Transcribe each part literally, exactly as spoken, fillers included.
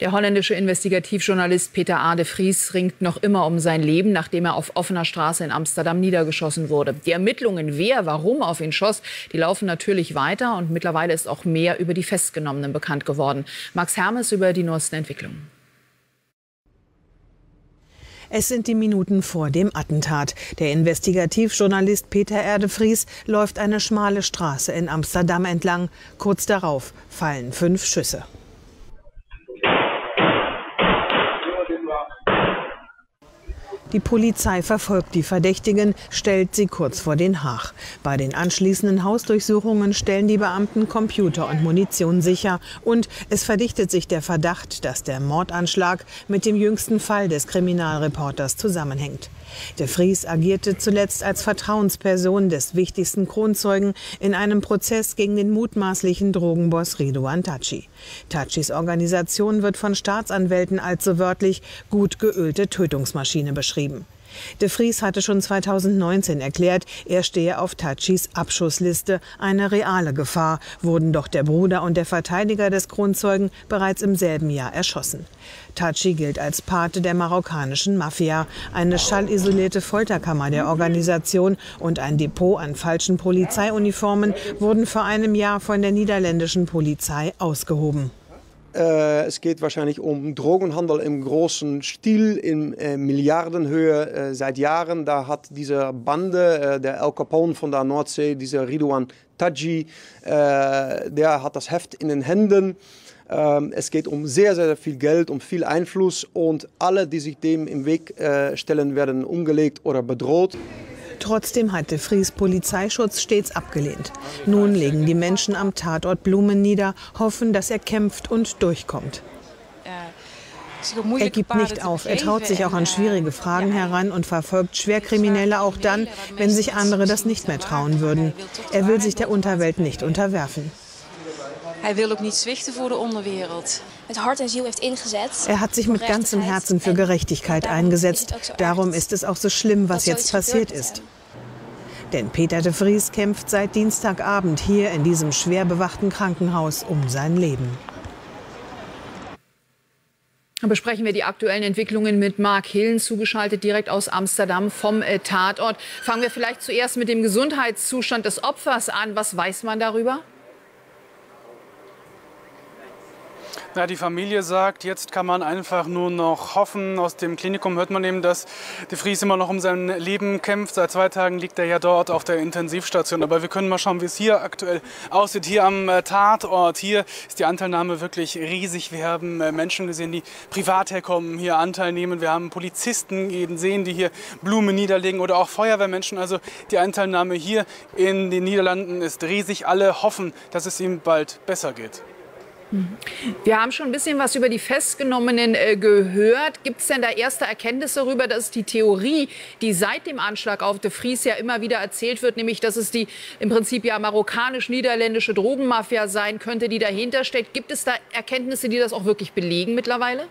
Der holländische Investigativjournalist Peter A. de Vries ringt noch immer um sein Leben, nachdem er auf offener Straße in Amsterdam niedergeschossen wurde. Die Ermittlungen, wer, warum auf ihn schoss, die laufen natürlich weiter. Und mittlerweile ist auch mehr über die Festgenommenen bekannt geworden. Max Hermes über die neuesten Entwicklungen. Es sind die Minuten vor dem Attentat. Der Investigativjournalist Peter A. de Vries läuft eine schmale Straße in Amsterdam entlang. Kurz darauf fallen fünf Schüsse. Die Polizei verfolgt die Verdächtigen, stellt sie kurz vor den Haag. Bei den anschließenden Hausdurchsuchungen stellen die Beamten Computer und Munition sicher. Und es verdichtet sich der Verdacht, dass der Mordanschlag mit dem jüngsten Fall des Kriminalreporters zusammenhängt. De Vries agierte zuletzt als Vertrauensperson des wichtigsten Kronzeugen in einem Prozess gegen den mutmaßlichen Drogenboss Ridouan Taghi. Taghis Organisation wird von Staatsanwälten allzu wörtlich gut geölte Tötungsmaschine beschrieben. De Vries hatte schon zweitausendneunzehn erklärt, er stehe auf Taghis Abschussliste, eine reale Gefahr, wurden doch der Bruder und der Verteidiger des Kronzeugen bereits im selben Jahr erschossen. Taghi gilt als Pate der marokkanischen Mafia, eine schallisolierte Folterkammer der Organisation und ein Depot an falschen Polizeiuniformen wurden vor einem Jahr von der niederländischen Polizei ausgehoben. Äh, es geht wahrscheinlich um Drogenhandel im großen Stil, in äh, Milliardenhöhe äh, seit Jahren. Da hat diese Bande, äh, der Al Capone von der Nordsee, dieser Ridouan Taghi, äh, der hat das Heft in den Händen. Ähm, es geht um sehr, sehr viel Geld, um viel Einfluss und alle, die sich dem im Weg äh, stellen, werden umgelegt oder bedroht. Trotzdem hat de Vries Polizeischutz stets abgelehnt. Nun legen die Menschen am Tatort Blumen nieder, hoffen, dass er kämpft und durchkommt. Er gibt nicht auf, er traut sich auch an schwierige Fragen heran und verfolgt Schwerkriminelle auch dann, wenn sich andere das nicht mehr trauen würden. Er will sich der Unterwelt nicht unterwerfen. Er will auch nicht zwichten vor der Unterwelt. Er hat sich mit ganzem Herzen für Gerechtigkeit eingesetzt. Darum ist es auch so schlimm, was jetzt passiert ist. Denn Peter de Vries kämpft seit Dienstagabend hier in diesem schwer bewachten Krankenhaus um sein Leben. Besprechen wir die aktuellen Entwicklungen mit Mark Hillen, zugeschaltet direkt aus Amsterdam vom Tatort. Fangen wir vielleicht zuerst mit dem Gesundheitszustand des Opfers an. Was weiß man darüber? Na, die Familie sagt, jetzt kann man einfach nur noch hoffen. Aus dem Klinikum hört man eben, dass de Vries immer noch um sein Leben kämpft. Seit zwei Tagen liegt er ja dort auf der Intensivstation. Aber wir können mal schauen, wie es hier aktuell aussieht, hier am Tatort. Hier ist die Anteilnahme wirklich riesig. Wir haben Menschen gesehen, die privat herkommen, hier Anteil nehmen. Wir haben Polizisten eben sehen, die hier Blumen niederlegen oder auch Feuerwehrmenschen. Also die Anteilnahme hier in den Niederlanden ist riesig. Alle hoffen, dass es ihm bald besser geht. Wir haben schon ein bisschen was über die Festgenommenen äh, gehört. Gibt es denn da erste Erkenntnisse darüber, dass die Theorie, die seit dem Anschlag auf de Vries ja immer wieder erzählt wird, nämlich dass es die im Prinzip ja marokkanisch-niederländische Drogenmafia sein könnte, die dahinter steckt, gibt es da Erkenntnisse, die das auch wirklich belegen mittlerweile?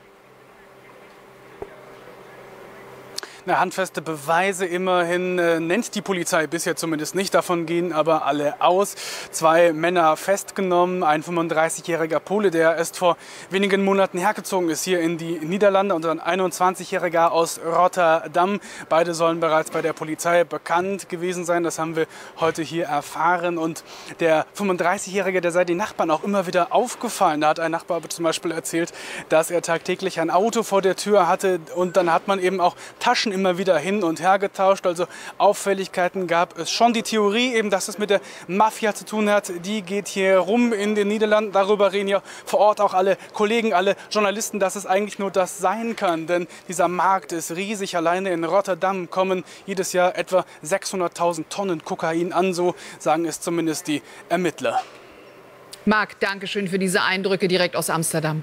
Na, handfeste Beweise immerhin äh, nennt die Polizei bisher zumindest nicht. Davon gehen aber alle aus. Zwei Männer festgenommen, ein fünfunddreißigjähriger Pole, der erst vor wenigen Monaten hergezogen ist hier in die Niederlande, und ein einundzwanzigjähriger aus Rotterdam. Beide sollen bereits bei der Polizei bekannt gewesen sein. Das haben wir heute hier erfahren. Und der fünfunddreißigjährige, der sei den Nachbarn auch immer wieder aufgefallen. Da hat ein Nachbar zum Beispiel erzählt, dass er tagtäglich ein Auto vor der Tür hatte, und dann hat man eben auch Taschen immer wieder hin und her getauscht. Also Auffälligkeiten gab es schon. Die Theorie eben, dass es mit der Mafia zu tun hat, die geht hier rum in den Niederlanden. Darüber reden ja vor Ort auch alle Kollegen, alle Journalisten, dass es eigentlich nur das sein kann. Denn dieser Markt ist riesig. Alleine in Rotterdam kommen jedes Jahr etwa sechshunderttausend Tonnen Kokain an. So sagen es zumindest die Ermittler. Marc, danke schön für diese Eindrücke direkt aus Amsterdam.